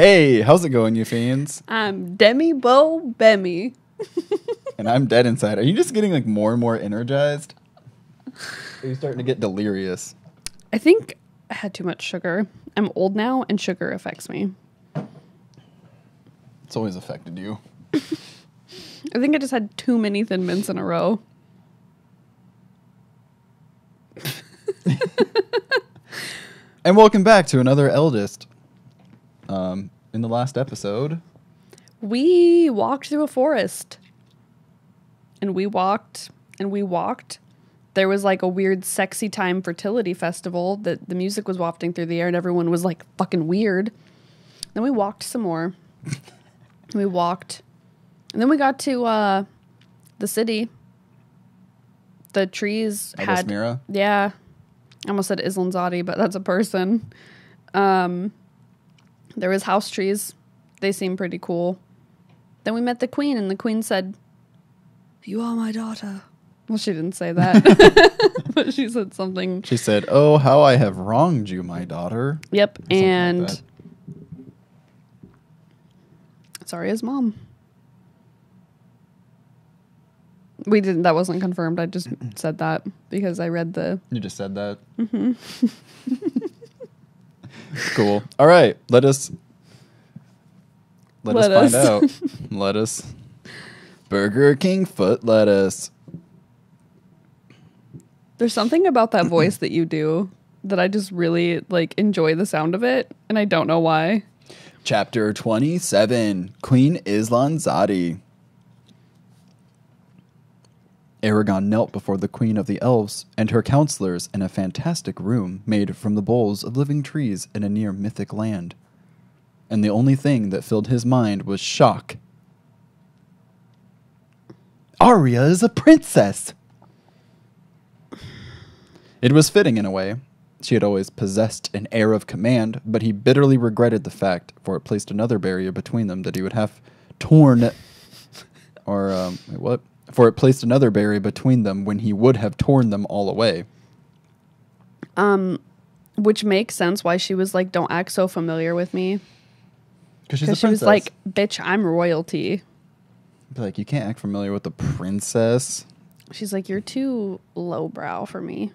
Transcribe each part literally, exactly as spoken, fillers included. Hey, how's it going, you fans? I'm Demi Bo Bemi. And I'm Dedd Inside. Are you just getting like more and more energized? Are you starting to get delirious? I think I had too much sugar. I'm old now and sugar affects me. It's always affected you. I think I just had too many Thin Mints in a row. And welcome back to another Eldest. Um, in the last episode, we walked through a forest. And we walked and we walked. There was like a weird sexy time fertility festival that the music was wafting through the air and everyone was like fucking weird. Then we walked some more. We walked. And then we got to uh, the city. The trees Ellesmera. had... Ellesmera? Yeah. I almost said Islanzadi, but that's a person. Um, there was house trees. They seemed pretty cool. Then we met the queen, and the queen said, "You are my daughter." Well, she didn't say that, but she said something. She said, "Oh, how I have wronged you, my daughter." Yep, and... Like Arya's mom. We didn't. That wasn't confirmed. I just said that because I read the. You just said that. Mm-hmm. Cool. All right. Let us. Let, let us, us find out. Let us. Burger King foot lettuce. There's something about that voice that you do that I just really like enjoy the sound of it, and I don't know why. Chapter twenty-seven, Queen Islanzadi. Eragon knelt before the Queen of the Elves and her counselors in a fantastic room made from the boles of living trees in a near mythic land. And the only thing that filled his mind was shock. Arya is a princess! It was fitting in a way. She had always possessed an air of command, but he bitterly regretted the fact, for it placed another barrier between them that he would have torn, or um, wait, what? For it placed another barrier between them when he would have torn them all away. Um, which makes sense why she was like, "Don't act so familiar with me," because she princess. was like, "Bitch, I'm royalty." But like, you can't act familiar with the princess. She's like, "You're too lowbrow for me."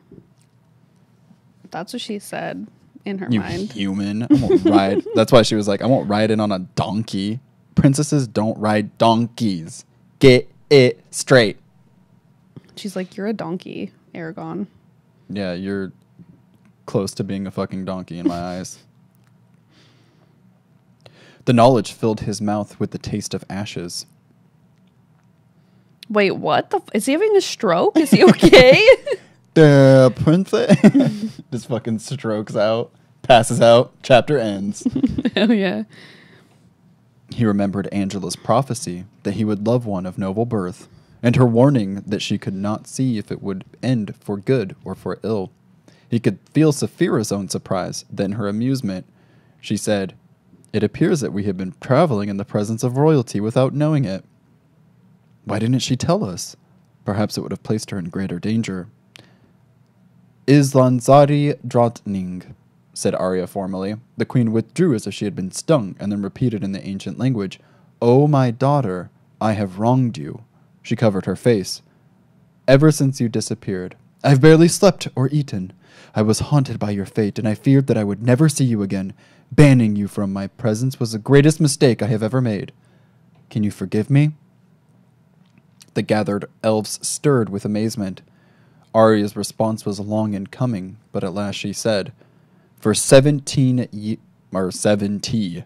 That's what she said in her you mind. Human. I won't ride. That's why she was like, "I won't ride in on a donkey." Princesses don't ride donkeys. Get it straight. She's like, "You're a donkey, Eragon." Yeah, you're close to being a fucking donkey in my eyes. The knowledge filled his mouth with the taste of ashes. Wait, what? The f is he having a stroke? Is he okay? The princess just fucking strokes out, passes out, chapter ends. Hell yeah. He remembered Angela's prophecy that he would love one of noble birth, and her warning that she could not see if it would end for good or for ill. He could feel Saphira's own surprise, then her amusement. She said, "It appears that we have been traveling in the presence of royalty without knowing it. Why didn't she tell us? Perhaps it would have placed her in greater danger." "Islanzadi Drotning," said Arya formally. The queen withdrew as if she had been stung and then repeated in the ancient language, "Oh, my daughter, I have wronged you." She covered her face. "Ever since you disappeared, I've barely slept or eaten. I was haunted by your fate and I feared that I would never see you again. Banning you from my presence was the greatest mistake I have ever made. Can you forgive me?" The gathered elves stirred with amazement. Arya's response was long in coming, but at last she said, For seventeen ye or seventy,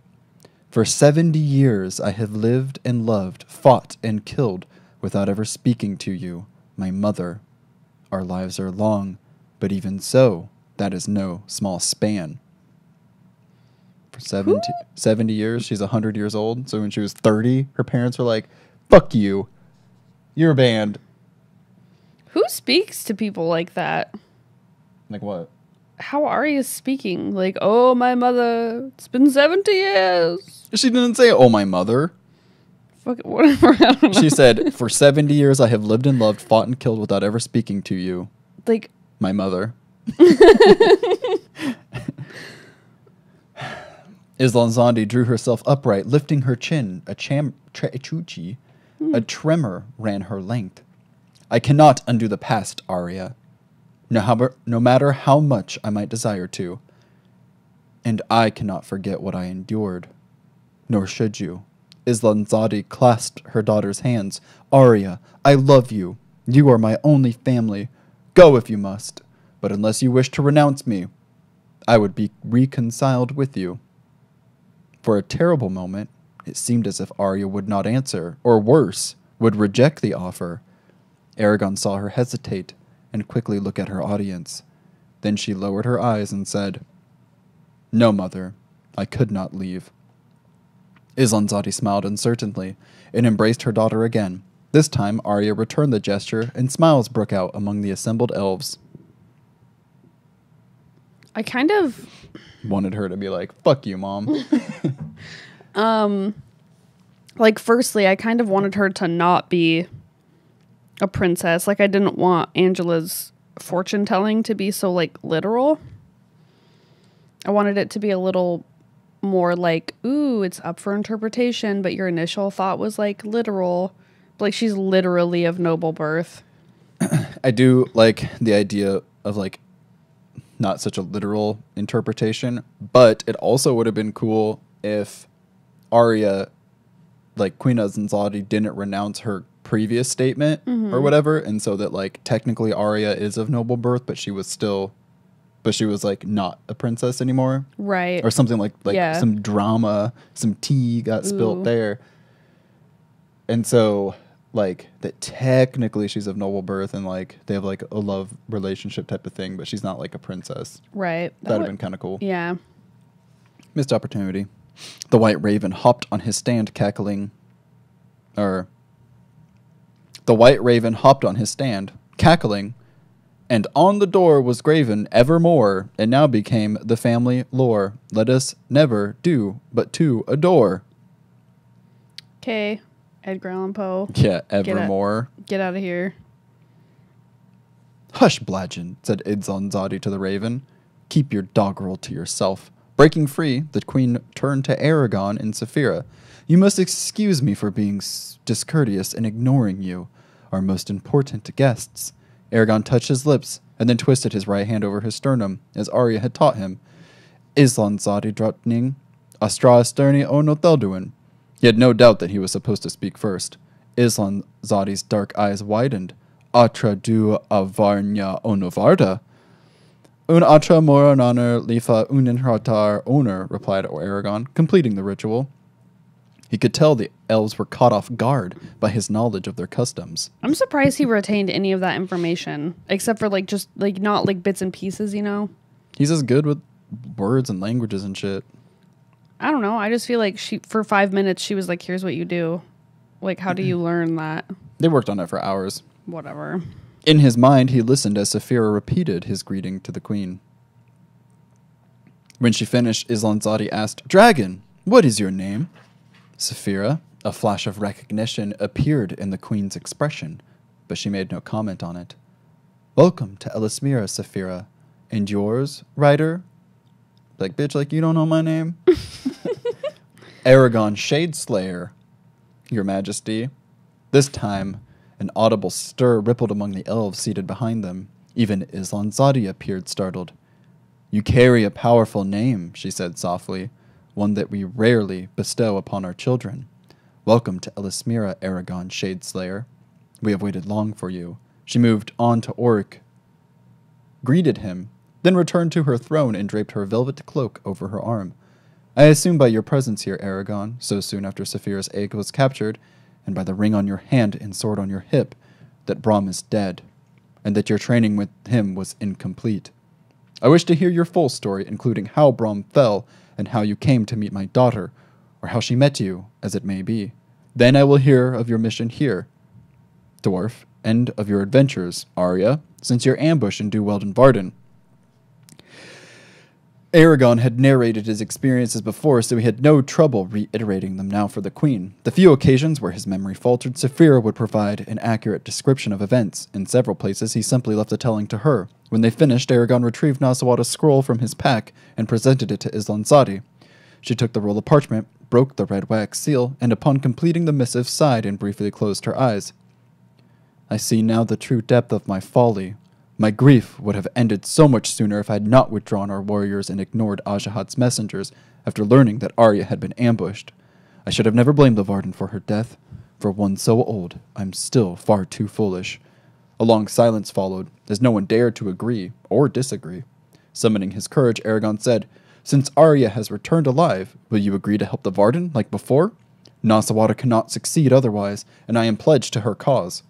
for seventy years I have lived and loved, fought and killed, without ever speaking to you, my mother. Our lives are long, but even so, that is no small span. For seventy, seventy years, she's a hundred years old, so when she was thirty, her parents were like, "Fuck you, you're banned." Who speaks to people like that? Like what? How Arya is speaking. Like, "Oh, my mother, it's been seventy years." She didn't say, "Oh, my mother." Fuck it, whatever. I don't know. She said, "For seventy years I have lived and loved, fought and killed without ever speaking to you. Like, my mother." Islanzadi drew herself upright, lifting her chin. A, cham tre chuchi. Mm. A tremor ran her length. I cannot undo the past, Arya, no, however, no matter how much I might desire to. And I cannot forget what I endured. Nor should you. Islanzadi clasped her daughter's hands. Arya, I love you. You are my only family. Go if you must. But unless you wish to renounce me, I would be reconciled with you. For a terrible moment, it seemed as if Arya would not answer, or worse, would reject the offer. Eragon saw her hesitate and quickly look at her audience. Then she lowered her eyes and said, No, mother, I could not leave. Islanzadi smiled uncertainly and embraced her daughter again. This time, Arya returned the gesture, and smiles broke out among the assembled elves. I kind of wanted her to be like, fuck you, mom. um, like, firstly, I kind of wanted her to not be a princess. Like, I didn't want Angela's fortune-telling to be so, like, literal. I wanted it to be a little more like, ooh, it's up for interpretation, but your initial thought was, like, literal. Like, she's literally of noble birth. I do like the idea of, like, not such a literal interpretation, but it also would have been cool if Arya, like, Queen Islanzadi didn't renounce her previous statement mm-hmm. or whatever, and so that, like, technically Arya is of noble birth, but she was still, but she was, like, not a princess anymore. Right. Or something like, like yeah. some drama, some tea got Ooh. Spilt there. And so, like, that technically she's of noble birth and, like, they have, like, a love relationship type of thing, but she's not, like, a princess. Right. That would have been kind of cool. Yeah. Missed opportunity. The White Raven hopped on his stand cackling, or the White Raven hopped on his stand cackling, and on the door was graven evermore, and now became the family lore. Let us never do but to adore. Okay. Edgar Allan Poe. Yeah, evermore. Get, get out of here. Hush, Blagden, said Islanzadi to the raven. Keep your doggerel to yourself. Breaking free, the queen turned to Eragon and Saphira. You must excuse me for being discourteous and ignoring you, our most important guests. Eragon touched his lips and then twisted his right hand over his sternum, as Arya had taught him. Islanzadi drottning, Astra esterni o nothelduin. He had no doubt that he was supposed to speak first. Islanzadi's dark eyes widened. Atra du avarnia onovarda. Un atra moran honor lifa unin hrothgar honor, replied Eragon, completing the ritual. He could tell the elves were caught off guard by his knowledge of their customs. I'm surprised he retained any of that information, except for, like, just, like, not, like, bits and pieces, you know? He's as good with words and languages and shit. I don't know. I just feel like she, for five minutes, she was like, here's what you do. Like, how do you learn that? They worked on it for hours. Whatever. In his mind, he listened as Saphira repeated his greeting to the queen. When she finished, Islanzadi asked, Dragon, what is your name? Saphira, a flash of recognition appeared in the queen's expression, but she made no comment on it. Welcome to Ellesmera, Saphira. And yours, Ryder? Like, bitch, like, you don't know my name? Eragon Shadeslayer, your majesty. This time, an audible stir rippled among the elves seated behind them. Even Islanzadi appeared startled. You carry a powerful name, she said softly, one that we rarely bestow upon our children. Welcome to Ellesmera, Eragon Shadeslayer. We have waited long for you. She moved on to Orik, greeted him, then returned to her throne and draped her velvet cloak over her arm. I assume by your presence here, Eragon, so soon after Saphira's egg was captured, and by the ring on your hand and sword on your hip, that Brom is dead, and that your training with him was incomplete. I wish to hear your full story, including how Brom fell, and how you came to meet my daughter, or how she met you, as it may be. Then I will hear of your mission here, dwarf, and of your adventures, Arya, since your ambush in Du Weldenvarden. Eragon had narrated his experiences before, so he had no trouble reiterating them now for the queen. The few occasions where his memory faltered, Saphira would provide an accurate description of events. In several places, he simply left the telling to her. When they finished, Eragon retrieved Nasuada's scroll from his pack and presented it to Islanzadi. She took the roll of parchment, broke the red wax seal, and upon completing the missive sighed and briefly closed her eyes. I see now the true depth of my folly. My grief would have ended so much sooner if I had not withdrawn our warriors and ignored Ajahad's messengers after learning that Arya had been ambushed. I should have never blamed the Varden for her death. For one so old, I'm still far too foolish. A long silence followed, as no one dared to agree or disagree. Summoning his courage, Eragon said, "Since Arya has returned alive, will you agree to help the Varden like before? Nasuada cannot succeed otherwise, and I am pledged to her cause."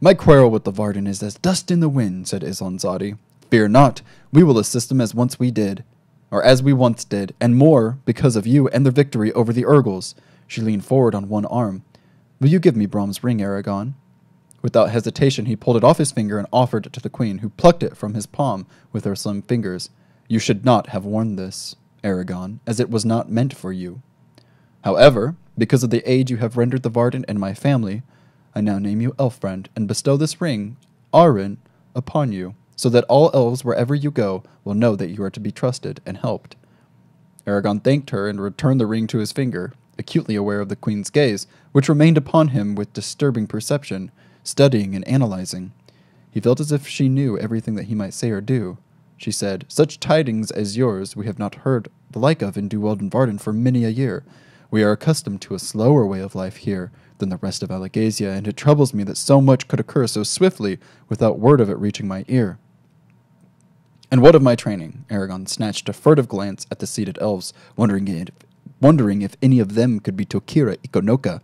"My quarrel with the Varden is as dust in the wind," said Islanzadi. "Fear not, we will assist them as once we did, or as we once did, and more because of you and their victory over the Urgals." She leaned forward on one arm. "Will you give me Brom's ring, Eragon?" Without hesitation, he pulled it off his finger and offered it to the queen, who plucked it from his palm with her slim fingers. "You should not have worn this, Eragon, as it was not meant for you. However, because of the aid you have rendered the Varden and my family, I now name you Elfriend, and bestow this ring, Arin, upon you, so that all elves wherever you go will know that you are to be trusted and helped." Eragon thanked her and returned the ring to his finger, acutely aware of the queen's gaze, which remained upon him with disturbing perception, studying and analyzing. He felt as if she knew everything that he might say or do. She said, "Such tidings as yours we have not heard the like of in Du Weldenvarden for many a year. We are accustomed to a slower way of life here than the rest of Alagaesia, and it troubles me that so much could occur so swiftly without word of it reaching my ear." "And what of my training?" Eragon snatched a furtive glance at the seated elves, wondering if, wondering if any of them could be Togira Ikonoka,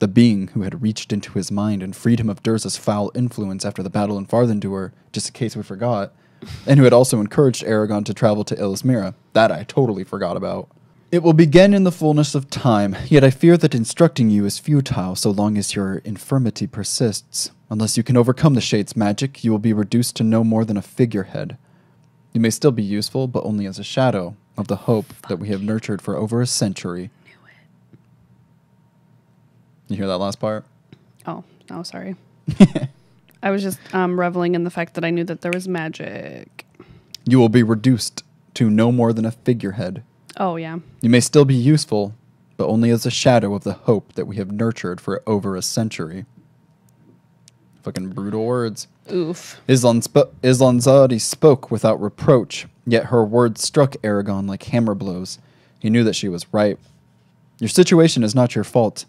the being who had reached into his mind and freed him of Durza's foul influence after the battle in Farthen Dûr, just in case we forgot, and who had also encouraged Eragon to travel to Ellesmera. That I totally forgot about. "It will begin in the fullness of time, yet I fear that instructing you is futile so long as your infirmity persists. Unless you can overcome the shade's magic, you will be reduced to no more than a figurehead. You may still be useful, but only as a shadow of the hope Fuck that we have nurtured for over a century." Knew it. You hear that last part? Oh, oh, sorry. I was just um, reveling in the fact that I knew that there was magic. "You will be reduced to no more than a figurehead." Oh, yeah. "You may still be useful, but only as a shadow of the hope that we have nurtured for over a century." Fucking brutal words. Oof. Islan sp- Islanzadi spoke without reproach, yet her words struck Eragon like hammer blows. He knew that she was right. "Your situation is not your fault,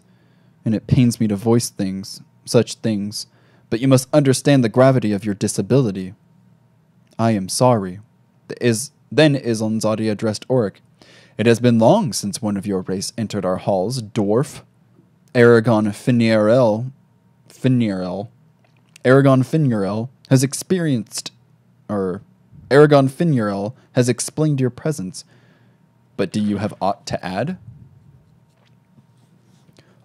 and it pains me to voice things, such things, but you must understand the gravity of your disability. I am sorry." The is- then Islanzadi addressed Orik. "It has been long since one of your race entered our halls, dwarf." Eragon Finirel, Finirel, Eragon Finirel has experienced, or Eragon Finirel has explained your presence. But do you have aught to add?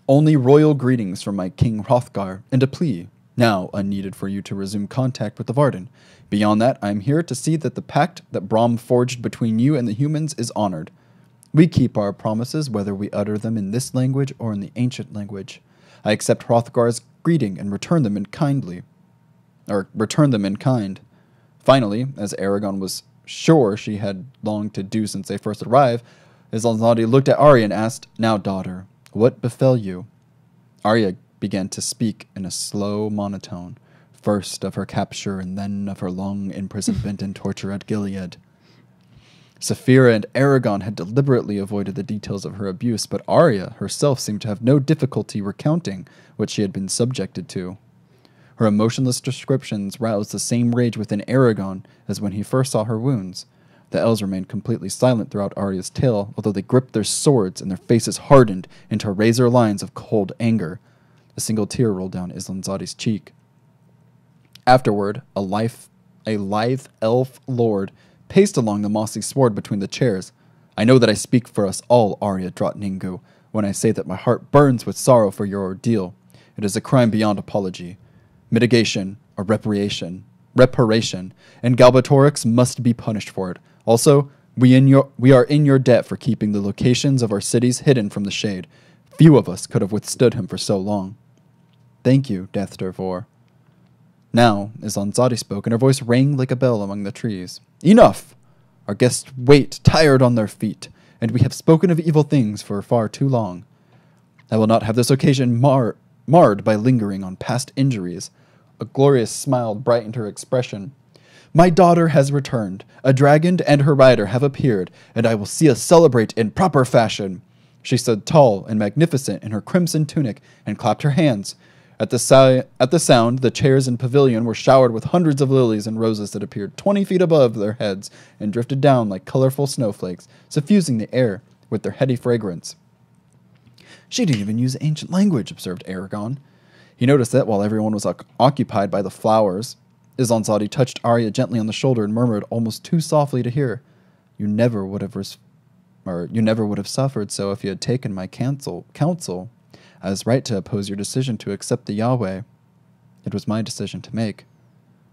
"Only royal greetings from my King Hrothgar, and a plea, now unneeded, for you to resume contact with the Varden. Beyond that, I am here to see that the pact that Brom forged between you and the humans is honored. We keep our promises, whether we utter them in this language or in the ancient language. I accept Hrothgar's greeting and return them in kindly, or return them in kind." Finally, as Eragon was sure she had long to do since they first arrived, Islanzadi looked at Arya and asked, "Now, daughter, what befell you?" Arya began to speak in a slow monotone, first of her capture and then of her long imprisonment and torture at Gilead. Saphira and Eragon had deliberately avoided the details of her abuse, but Arya herself seemed to have no difficulty recounting what she had been subjected to. Her emotionless descriptions roused the same rage within Eragon as when he first saw her wounds. The elves remained completely silent throughout Arya's tale, although they gripped their swords and their faces hardened into razor lines of cold anger. A single tear rolled down Islanzadi's cheek. Afterward, a lithe, a lithe elf lord paced along the mossy sward between the chairs. "I know that I speak for us all, Arya Drotningu, when I say that my heart burns with sorrow for your ordeal. It is a crime beyond apology, mitigation, or reparation, reparation, and Galbatorix must be punished for it. Also, we, in your, we are in your debt for keeping the locations of our cities hidden from the Shade. Few of us could have withstood him for so long." "Thank you, Death Dervor." Now, Islanzadi spoke, and her voice rang like a bell among the trees. "Enough! Our guests wait, tired on their feet, and we have spoken of evil things for far too long. I will not have this occasion mar marred by lingering on past injuries." A glorious smile brightened her expression. "My daughter has returned. A dragon and her rider have appeared, and I will see us celebrate in proper fashion." She stood tall and magnificent in her crimson tunic and clapped her hands. At the, si at the sound, the chairs and pavilion were showered with hundreds of lilies and roses that appeared twenty feet above their heads and drifted down like colorful snowflakes, suffusing the air with their heady fragrance. "She didn't even use ancient language," observed Eragon. He noticed that while everyone was occupied by the flowers, Islanzadi touched Arya gently on the shoulder and murmured almost too softly to hear, "You never would have res or you never would have suffered so if you had taken my counsel. counsel. I was right to oppose your decision to accept the Yahweh. It was my decision to make."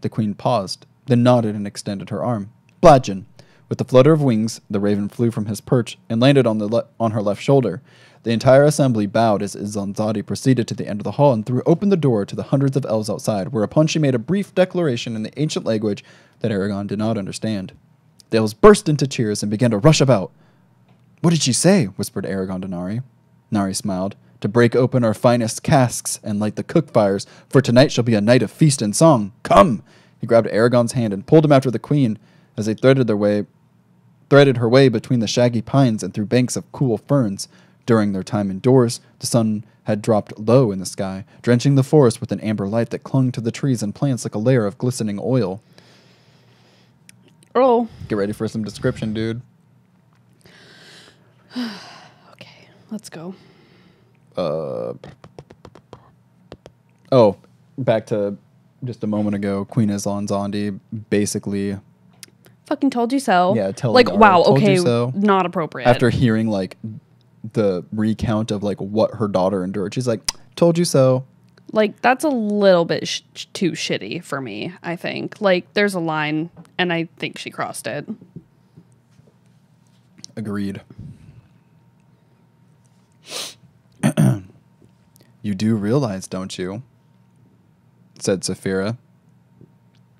The queen paused, then nodded and extended her arm. "Blagden!" With a flutter of wings, the raven flew from his perch and landed on the le on her left shoulder. The entire assembly bowed as Islanzadi proceeded to the end of the hall and threw open the door to the hundreds of elves outside, whereupon she made a brief declaration in the ancient language that Eragon did not understand. The elves burst into cheers and began to rush about. "What did she say?" whispered Eragon to Nari. Nari smiled. "To break open our finest casks and light the cook fires, for tonight shall be a night of feast and song. Come!" He grabbed Eragon's hand and pulled him after the queen as they threaded their way threaded her way between the shaggy pines and through banks of cool ferns. During their time indoors, the sun had dropped low in the sky, drenching the forest with an amber light that clung to the trees and plants like a layer of glistening oil. Oh. Get ready for some description, dude. Okay, let's go. Uh, oh, back to just a moment ago, Queen Islanzadi basically... Fucking told you so. Yeah, tell Like, Nari, wow, told okay, you so. Not appropriate. After hearing, like, the recount of, like, what her daughter endured, she's like, told you so. Like, that's a little bit sh too shitty for me, I think. Like, there's a line, and I think she crossed it. Agreed. "You do realize, don't you," said Saphira,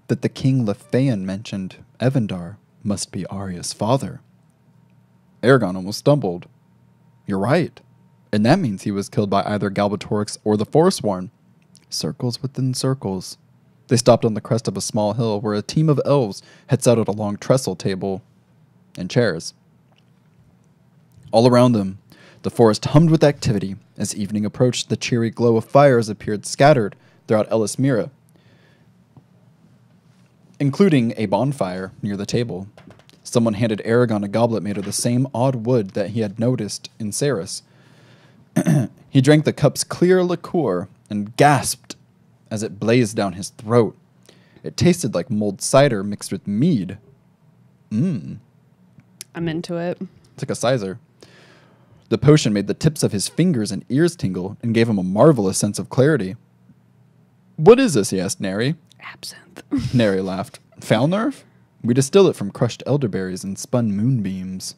"that the King Lifaen mentioned Evandar must be Arya's father." Eragon almost stumbled. "You're right. And that means he was killed by either Galbatorix or the Forsworn." Circles within circles. They stopped on the crest of a small hill where a team of elves had settled a long trestle table and chairs. All around them, the forest hummed with activity. As evening approached, the cheery glow of fires appeared scattered throughout Ellesmera, including a bonfire near the table. Someone handed Eragon a goblet made of the same odd wood that he had noticed in Saris. He drank the cup's clear liqueur and gasped as it blazed down his throat. It tasted like mulled cider mixed with mead. Mmm. I'm into it. It's like a sizer. The potion made the tips of his fingers and ears tingle and gave him a marvelous sense of clarity. "What is this?" he asked Nari. "Absinthe." Nari laughed. "Faelnirv? We distill it from crushed elderberries and spun moonbeams."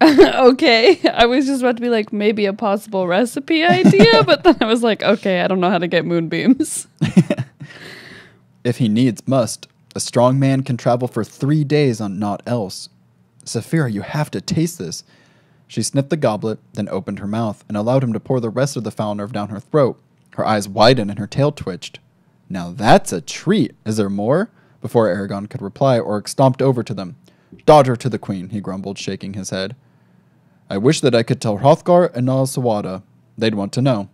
Okay. I was just about to be like, maybe a possible recipe idea, but then I was like, okay, I don't know how to get moonbeams. "If he needs must, a strong man can travel for three days on naught else. Saphira, you have to taste this." She sniffed the goblet, then opened her mouth, and allowed him to pour the rest of the faelnirv down her throat. Her eyes widened and her tail twitched. "Now that's a treat. Is there more?" Before Eragon could reply, Orik stomped over to them. "Daughter to the queen," he grumbled, shaking his head. "I wish that I could tell Hrothgar and Nasuada. They'd want to know."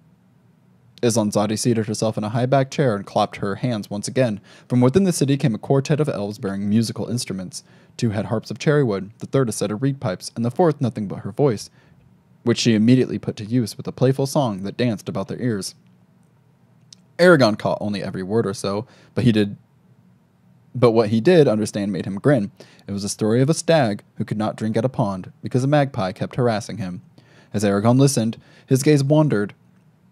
Islanzadi seated herself in a high-backed chair and clapped her hands once again. From within the city came a quartet of elves bearing musical instruments. Two had harps of cherry wood, the third a set of reed pipes, and the fourth nothing but her voice, which she immediately put to use with a playful song that danced about their ears. Eragon caught only every word or so, but he did but what he did understand made him grin. It was a story of a stag who could not drink at a pond because a magpie kept harassing him. As Eragon listened, his gaze wandered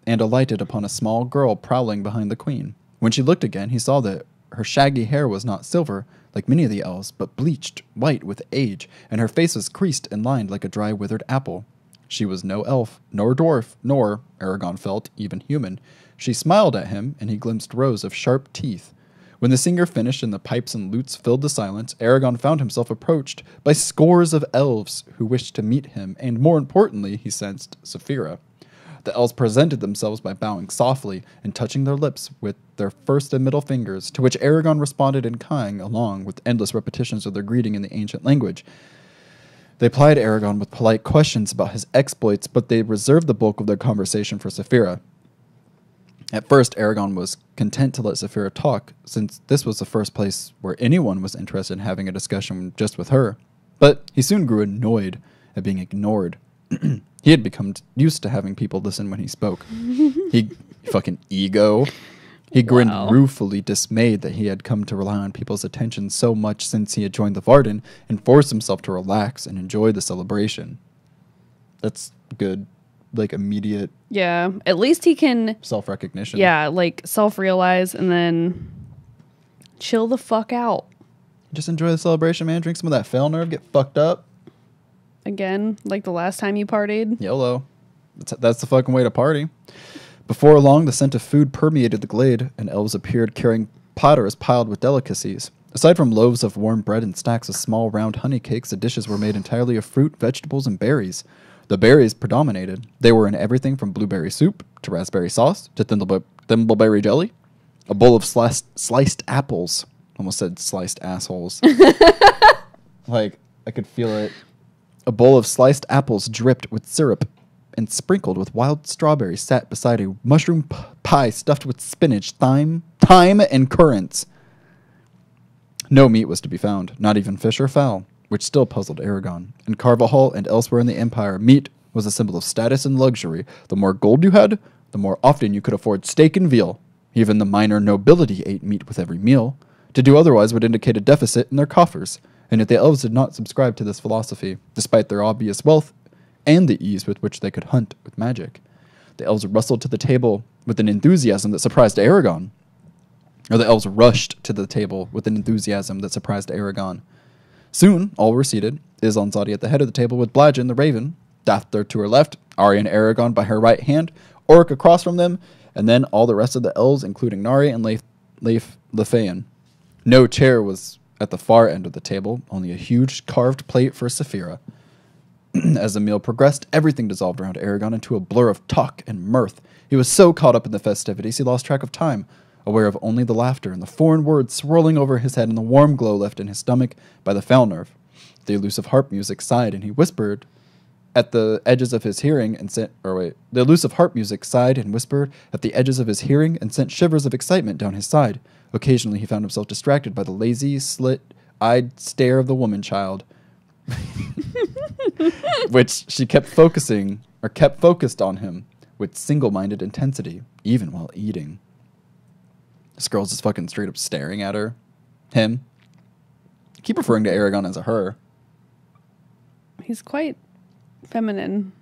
and alighted upon a small girl prowling behind the queen. When she looked again, he saw that her shaggy hair was not silver, like many of the elves, but bleached, white with age, and her face was creased and lined like a dry withered apple. She was no elf, nor dwarf, nor, Eragon felt, even human. She smiled at him, and he glimpsed rows of sharp teeth. When the singer finished and the pipes and lutes filled the silence, Eragon found himself approached by scores of elves who wished to meet him, and more importantly, he sensed Saphira. The elves presented themselves by bowing softly and touching their lips with their first and middle fingers, to which Eragon responded in kind, along with endless repetitions of their greeting in the ancient language. They plied Eragon with polite questions about his exploits, but they reserved the bulk of their conversation for Saphira. At first, Eragon was content to let Saphira talk, since this was the first place where anyone was interested in having a discussion just with her. But he soon grew annoyed at being ignored. He had become used to having people listen when he spoke. He fucking ego. He grinned wow. ruefully, dismayed that he had come to rely on people's attention so much since he had joined the Varden, and forced himself to relax and enjoy the celebration. That's good, like immediate. Yeah, at least he can self-recognition. Yeah, like self-realize and then chill the fuck out. Just enjoy the celebration, man. Drink some of that faelnirv. Get fucked up. Again, like the last time you partied. YOLO. That's, that's the fucking way to party. Before long, the scent of food permeated the glade, and elves appeared carrying platters piled with delicacies. Aside from loaves of warm bread and stacks of small, round honey cakes, the dishes were made entirely of fruit, vegetables, and berries. The berries predominated. They were in everything from blueberry soup to raspberry sauce to thimble, thimbleberry jelly. A bowl of sliced, sliced apples. Almost said sliced assholes. Like, I could feel it. A bowl of sliced apples dripped with syrup and sprinkled with wild strawberries sat beside a mushroom pie stuffed with spinach, thyme, thyme, and currants. No meat was to be found, not even fish or fowl, which still puzzled Eragon. In Carvahall and elsewhere in the Empire, meat was a symbol of status and luxury. The more gold you had, the more often you could afford steak and veal. Even the minor nobility ate meat with every meal. To do otherwise would indicate a deficit in their coffers. And yet the elves did not subscribe to this philosophy, despite their obvious wealth and the ease with which they could hunt with magic. The elves rustled to the table with an enthusiasm that surprised Eragon. Or the elves rushed to the table with an enthusiasm that surprised Eragon. Soon, all were seated, Islanzadi at the head of the table with Blagden the Raven, Dathler to her left, Arya and Eragon by her right hand, Orik across from them, and then all the rest of the elves, including Nari and Leif, Leif, Lifaen. No chair was at the far end of the table, only a huge carved plate for Saphira. As the meal progressed, everything dissolved around Eragon into a blur of talk and mirth. He was so caught up in the festivities, he lost track of time, aware of only the laughter and the foreign words swirling over his head and the warm glow left in his stomach by the faelnirv. The elusive harp music sighed, and he whispered at the edges of his hearing and sent... Or wait. The elusive harp music sighed and whispered at the edges of his hearing and sent shivers of excitement down his side. Occasionally, he found himself distracted by the lazy, slit-eyed stare of the woman-child, which she kept focusing, or kept focused on him with single-minded intensity, even while eating. This girl's just fucking straight up staring at her. Him. I keep referring to Eragon as a her. He's quite feminine.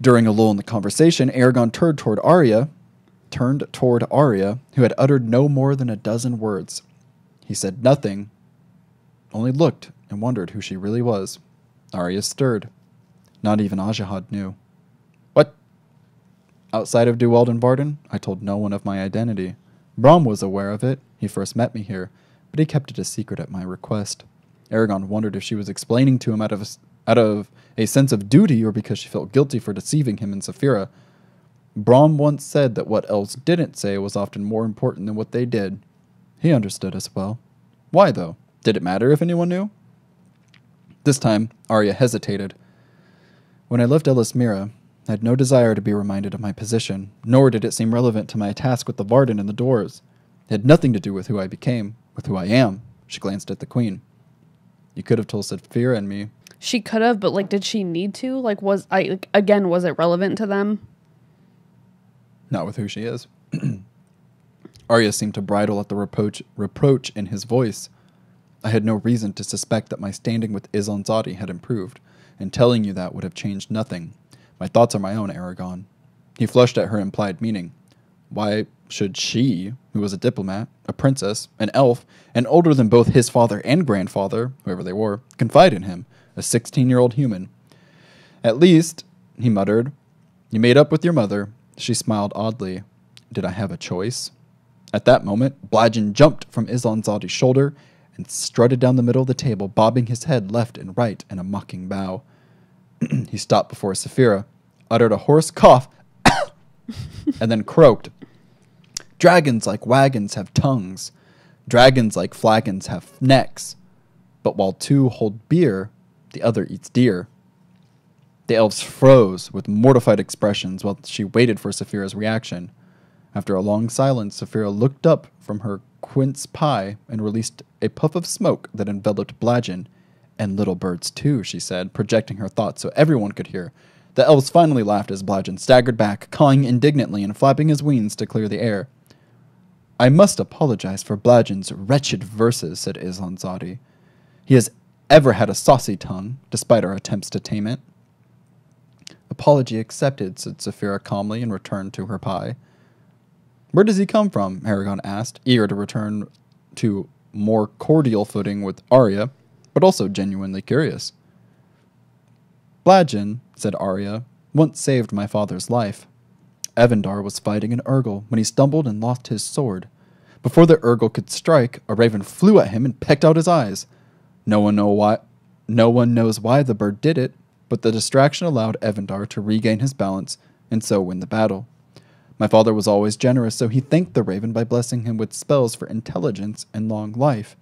During a lull in the conversation, Eragon turned toward Arya... turned toward Arya, who had uttered no more than a dozen words. He said nothing, only looked and wondered who she really was. Arya stirred. Not even Ajihad knew. What? Outside of Du Weldenvarden, I told no one of my identity. Brom was aware of it. He first met me here, but he kept it a secret at my request. Eragon wondered if she was explaining to him out of, out of a sense of duty or because she felt guilty for deceiving him and Saphira. Brom once said that what elves didn't say was often more important than what they did. He understood as well. Why, though? Did it matter if anyone knew? This time, Arya hesitated. When I left Ellesmera, I had no desire to be reminded of my position, nor did it seem relevant to my task with the Varden and the Doors. It had nothing to do with who I became, with who I am. She glanced at the Queen. You could have told Saphira and me. She could have, but, like, did she need to? Like, was I, like, again, was it relevant to them? Not with who she is. Arya seemed to bridle at the reproach, reproach in his voice. I had no reason to suspect that my standing with Islanzadi had improved, and telling you that would have changed nothing. My thoughts are my own, Eragon. He flushed at her implied meaning. Why should she, who was a diplomat, a princess, an elf, and older than both his father and grandfather, whoever they were, confide in him, a sixteen-year-old human? At least, he muttered, you made up with your mother. She smiled oddly. Did I have a choice? At that moment, Blagden jumped from Islanzadi's shoulder and strutted down the middle of the table, bobbing his head left and right in a mocking bow. He stopped before Saphira, uttered a hoarse cough, and then croaked. Dragons like wagons have tongues. Dragons like flagons have necks. But while two hold beer, the other eats deer. The elves froze with mortified expressions while she waited for Saphira's reaction. After a long silence, Saphira looked up from her quince pie and released a puff of smoke that enveloped Blagden. And little birds too, she said, projecting her thoughts so everyone could hear. The elves finally laughed as Blagden staggered back, cawing indignantly and flapping his wings to clear the air. I must apologize for Blagden's wretched verses, said Islanzadi. He has ever had a saucy tongue, despite our attempts to tame it. Apology accepted, said Saphira calmly and returned to her pie. Where does he come from? Eragon asked, eager to return to more cordial footing with Arya, but also genuinely curious. Blagden, said Arya, once saved my father's life. Evandar was fighting an Urgal when he stumbled and lost his sword. Before the Urgal could strike, a raven flew at him and pecked out his eyes. No one, know why, no one knows why the bird did it, but the distraction allowed Evandar to regain his balance and so win the battle. My father was always generous, so he thanked the raven by blessing him with spells for intelligence and long life.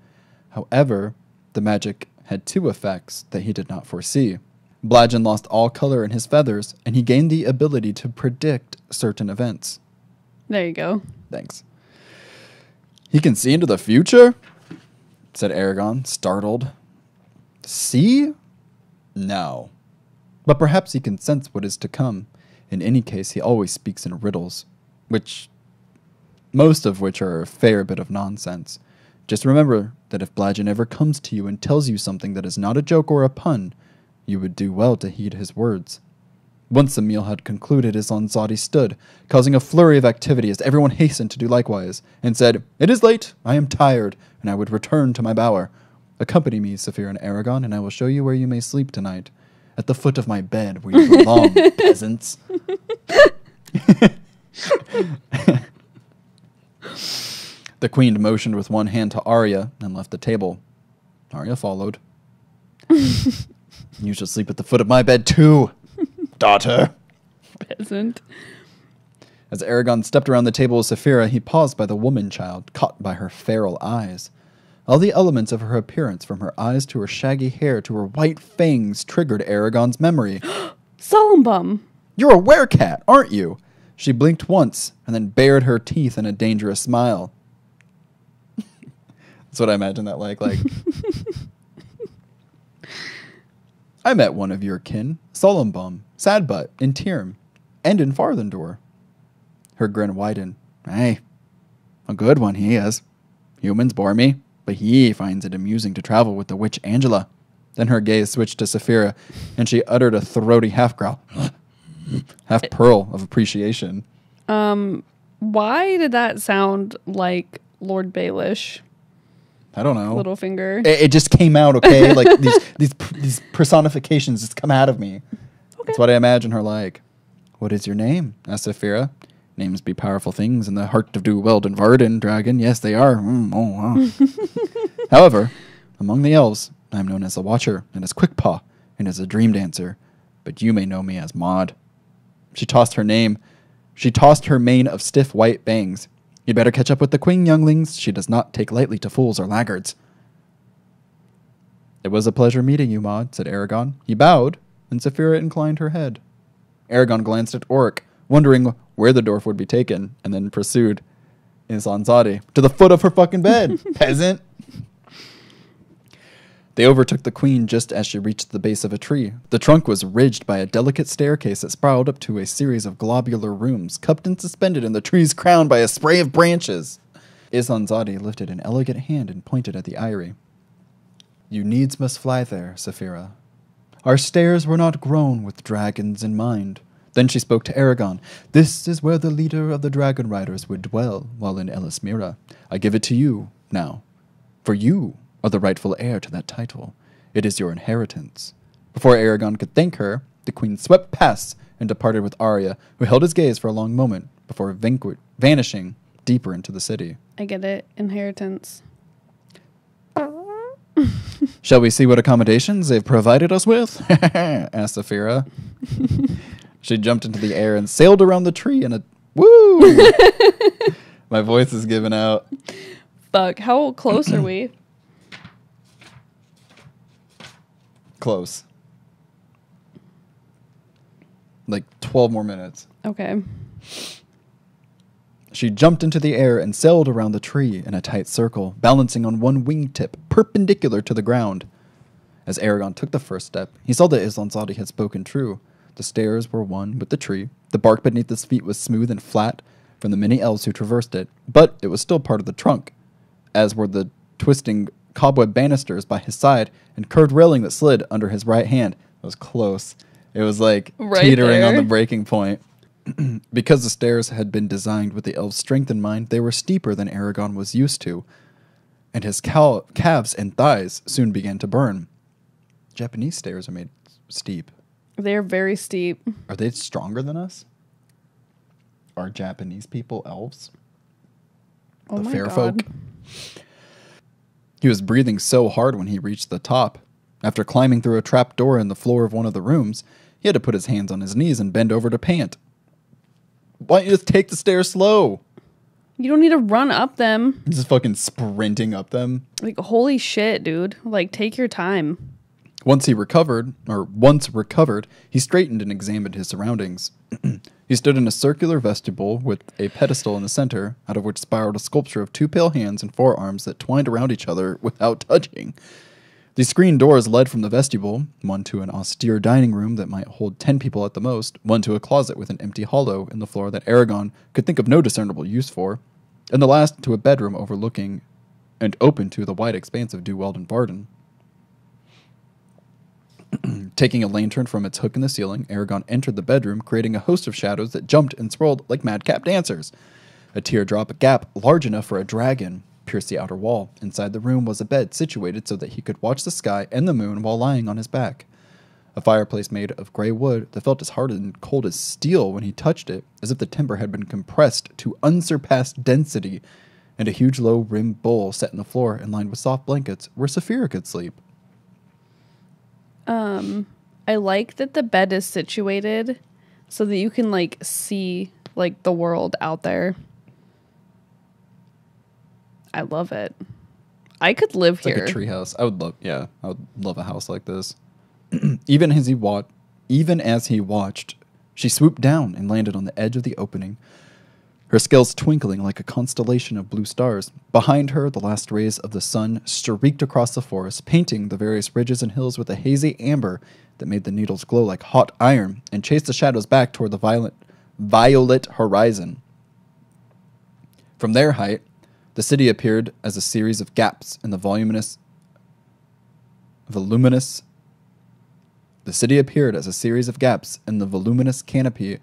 However, the magic had two effects that he did not foresee. Blagden lost all color in his feathers, and he gained the ability to predict certain events. There you go. Thanks. He can see into the future? Said Eragon, startled. See? No. But perhaps he can sense what is to come. In any case, he always speaks in riddles, which, most of which are a fair bit of nonsense. Just remember that if Blagden ever comes to you and tells you something that is not a joke or a pun, you would do well to heed his words. Once the meal had concluded, Islanzadi stood, causing a flurry of activity as everyone hastened to do likewise, and said, It is late, I am tired, and I would return to my bower. Accompany me, Saphira and Eragon, and I will show you where you may sleep tonight. At the foot of my bed, where you belong, peasants. The queen motioned with one hand to Arya and left the table. Arya followed. You shall sleep at the foot of my bed too, daughter. Peasant. As Eragon stepped around the table with Saphira, he paused by the woman child, caught by her feral eyes. All the elements of her appearance, from her eyes to her shaggy hair to her white fangs, triggered Eragon's memory. Solombum! You're a werecat, aren't you? She blinked once and then bared her teeth in a dangerous smile. That's what I imagine that like, like... I met one of your kin, Solombum, Sadbutt, in Tyrm, and in Farthen Dûr. Her grin widened. Hey, a good one he is. Humans bore me, but he finds it amusing to travel with the witch Angela. Then her gaze switched to Saphira, and she uttered a throaty half-growl, half-pearl of appreciation. Um, why did that sound like Lord Baelish? I don't know. Littlefinger. It, it just came out, okay? Like these these these personifications just come out of me. Okay. That's what I imagine her like. What is your name? Asked Saphira. Names be powerful things in the heart of Du Weldenvarden, dragon. Yes, they are. Mm, oh, wow. However, among the elves, I am known as a Watcher and as Quickpaw and as a Dream Dancer, but you may know me as Maud. She tossed her name. She tossed her mane of stiff white bangs. You better catch up with the queen, younglings. She does not take lightly to fools or laggards. It was a pleasure meeting you, Maud, said Eragon. He bowed, and Saphira inclined her head. Eragon glanced at Orik, wondering where the dwarf would be taken, and then pursued Islanzadi to the foot of her fucking bed, peasant. They overtook the queen just as she reached the base of a tree. The trunk was ridged by a delicate staircase that spiraled up to a series of globular rooms, cupped and suspended in the tree's crown by a spray of branches. Islanzadi lifted an elegant hand and pointed at the eyrie. You needs must fly there, Saphira. Our stairs were not grown with dragons in mind. Then she spoke to Eragon. This is where the leader of the dragon riders would dwell while in Ellesmera. I give it to you now, for you are the rightful heir to that title. It is your inheritance. Before Eragon could thank her, the queen swept past and departed with Arya, who held his gaze for a long moment before vanquishing, deeper into the city. I get it. Inheritance. Shall we see what accommodations they've provided us with? asked Saphira. She jumped into the air and sailed around the tree in a... Woo! My voice is giving out. Fuck, how close are we? Close. Like twelve more minutes. Okay. She jumped into the air and sailed around the tree in a tight circle, balancing on one wingtip perpendicular to the ground. As Eragon took the first step, he saw that Islanzadi had spoken true. The stairs were one with the tree. The bark beneath his feet was smooth and flat from the many elves who traversed it, but it was still part of the trunk, as were the twisting cobweb banisters by his side and curved railing that slid under his right hand. It was close. It was like right teetering there on the breaking point. Because the stairs had been designed with the elves' strength in mind, they were steeper than Eragon was used to, and his cal calves and thighs soon began to burn. Japanese stairs are made steep. They're very steep. Are they stronger than us? Are Japanese people elves? Oh, the fair God folk. He was breathing so hard when he reached the top. After climbing through a trap door in the floor of one of the rooms, he had to put his hands on his knees and bend over to pant. Why don't you just take the stairs slow? You don't need to run up them. I'm just fucking sprinting up them. Like, holy shit, dude. Like, take your time. Once he recovered, or once recovered, he straightened and examined his surroundings. He stood in a circular vestibule with a pedestal in the center, out of which spiraled a sculpture of two pale hands and forearms that twined around each other without touching. The screen doors led from the vestibule, one to an austere dining room that might hold ten people at the most, one to a closet with an empty hollow in the floor that Eragon could think of no discernible use for, and the last to a bedroom overlooking and open to the wide expanse of Du Weldenvarden. Taking a lantern from its hook in the ceiling, Eragon entered the bedroom, creating a host of shadows that jumped and swirled like madcap dancers. A teardrop gap large enough for a dragon pierced the outer wall. Inside the room was a bed situated so that he could watch the sky and the moon while lying on his back. A fireplace made of gray wood that felt as hard and cold as steel when he touched it, as if the timber had been compressed to unsurpassed density, and a huge low-rimmed bowl set in the floor and lined with soft blankets where Saphira could sleep. Um, I like that the bed is situated so that you can, like, see, like, the world out there. I love it. I could live it's here. Like a tree house. I would love, yeah, I would love a house like this. even as he wa- even as he watched, she swooped down and landed on the edge of the opening, her scales twinkling like a constellation of blue stars. Behind her, the last rays of the sun streaked across the forest, painting the various ridges and hills with a hazy amber that made the needles glow like hot iron and chased the shadows back toward the violet, violet horizon. From their height, the city appeared as a series of gaps in the voluminous, voluminous. The city appeared as a series of gaps in the voluminous canopy,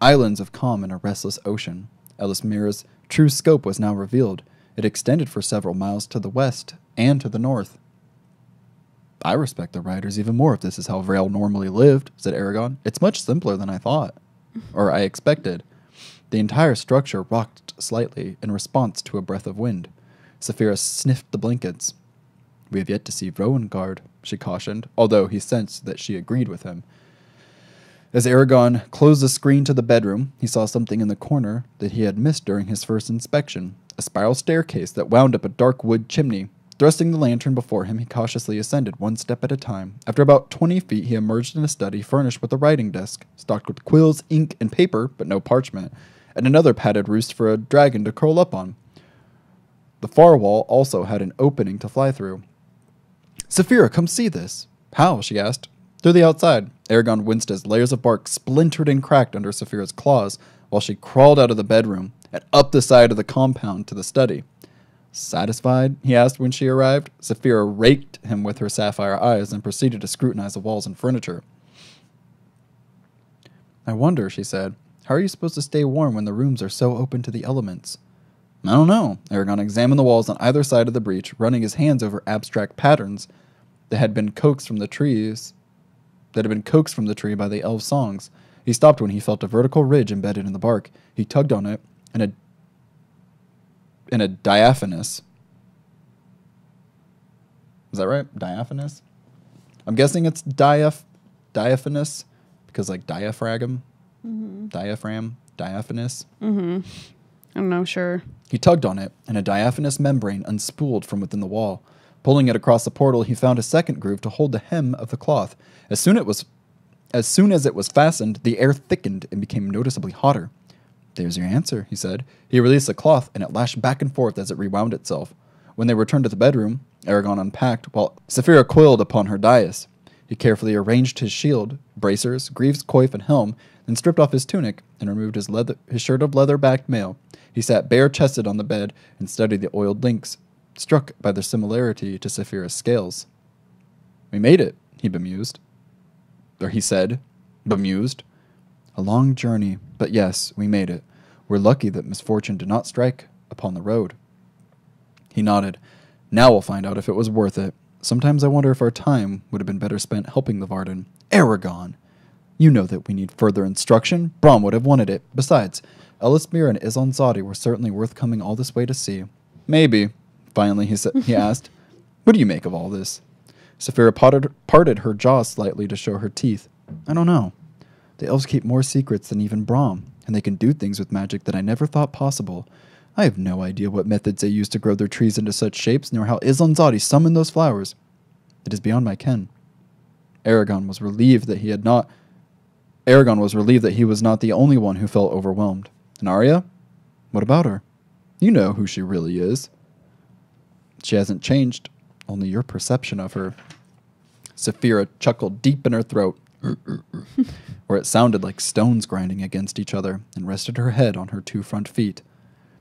islands of calm in a restless ocean. Ellesmera's true scope was now revealed. It extended for several miles to the west and to the north. I respect the riders even more if this is how Vrael normally lived, said Eragon. It's much simpler than I thought, or I expected. The entire structure rocked slightly in response to a breath of wind. Saphira sniffed the blankets. We have yet to see Rowengard, she cautioned, although he sensed that she agreed with him. As Eragon closed the screen to the bedroom, he saw something in the corner that he had missed during his first inspection, a spiral staircase that wound up a dark wood chimney. Thrusting the lantern before him, he cautiously ascended one step at a time. After about twenty feet, he emerged in a study furnished with a writing desk, stocked with quills, ink, and paper, but no parchment, and another padded roost for a dragon to curl up on. The far wall also had an opening to fly through. Saphira, come see this. How? She asked. Through the outside. Eragon winced as layers of bark splintered and cracked under Saphira's claws while she crawled out of the bedroom and up the side of the compound to the study. Satisfied? He asked when she arrived. Saphira raked him with her sapphire eyes and proceeded to scrutinize the walls and furniture. I wonder, she said. How are you supposed to stay warm when the rooms are so open to the elements? I don't know. Eragon examined the walls on either side of the breach, running his hands over abstract patterns that had been coaxed from the trees, that had been coaxed from the tree by the elf songs. He stopped when he felt a vertical ridge embedded in the bark. He tugged on it, and a in a diaphanous. Is that right? Diaphanous? I'm guessing it's diaph diaphanous because like diaphragm, mm-hmm. diaphragm, diaphanous. Mm-hmm. I'm not sure. He tugged on it, and a diaphanous membrane unspooled from within the wall. Pulling it across the portal, he found a second groove to hold the hem of the cloth. As soon it was, as soon as it was fastened, the air thickened and became noticeably hotter. There's your answer, he said. He released the cloth, and it lashed back and forth as it rewound itself. When they returned to the bedroom, Eragon unpacked, while Saphira coiled upon her dais. He carefully arranged his shield, bracers, greaves, coif, and helm, then stripped off his tunic and removed his, leather, his shirt of leather-backed mail. He sat bare-chested on the bed and studied the oiled links, struck by their similarity to Saphira's scales. We made it, he bemused. Or he said, bemused. A long journey, but yes, we made it. We're lucky that misfortune did not strike upon the road. He nodded. Now we'll find out if it was worth it. Sometimes I wonder if our time would have been better spent helping the Varden. Eragon! You know that we need further instruction. Brom would have wanted it. Besides, Ellesmera and Islanzadi were certainly worth coming all this way to see. Maybe, finally he, said, he asked. What do you make of all this? Saphira potted, parted her jaw slightly to show her teeth. I don't know. The elves keep more secrets than even Brom, and they can do things with magic that I never thought possible. I have no idea what methods they use to grow their trees into such shapes, nor how Islanzadi summoned those flowers. It is beyond my ken. Eragon was relieved that he had not... Eragon was relieved that he was not the only one who felt overwhelmed. And Arya? What about her? You know who she really is. She hasn't changed, only your perception of her. Saphira chuckled deep in her throat, where it sounded like stones grinding against each other, and rested her head on her two front feet.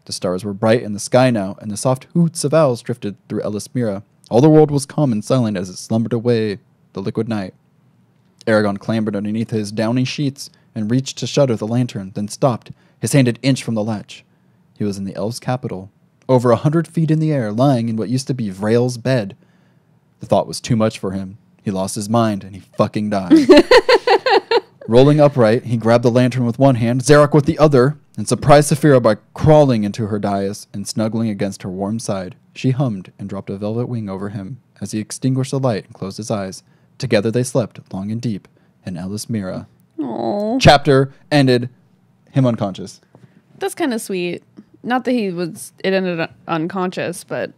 The stars were bright in the sky now, and the soft hoots of owls drifted through Ellesmera. All the world was calm and silent as it slumbered away the liquid night. Eragon clambered underneath his downy sheets and reached to shudder the lantern, then stopped, his hand an inch from the latch. He was in the elves' capital, over a hundred feet in the air, lying in what used to be Vrael's bed. The thought was too much for him. He lost his mind, and he fucking died. Rolling upright, he grabbed the lantern with one hand, Zarek with the other, and surprised Saphira by crawling into her dais and snuggling against her warm side. She hummed and dropped a velvet wing over him as he extinguished the light and closed his eyes. Together they slept long and deep in Ellesmera. Aww. Chapter ended. Him unconscious. That's kind of sweet. Not that he was... It ended unconscious, but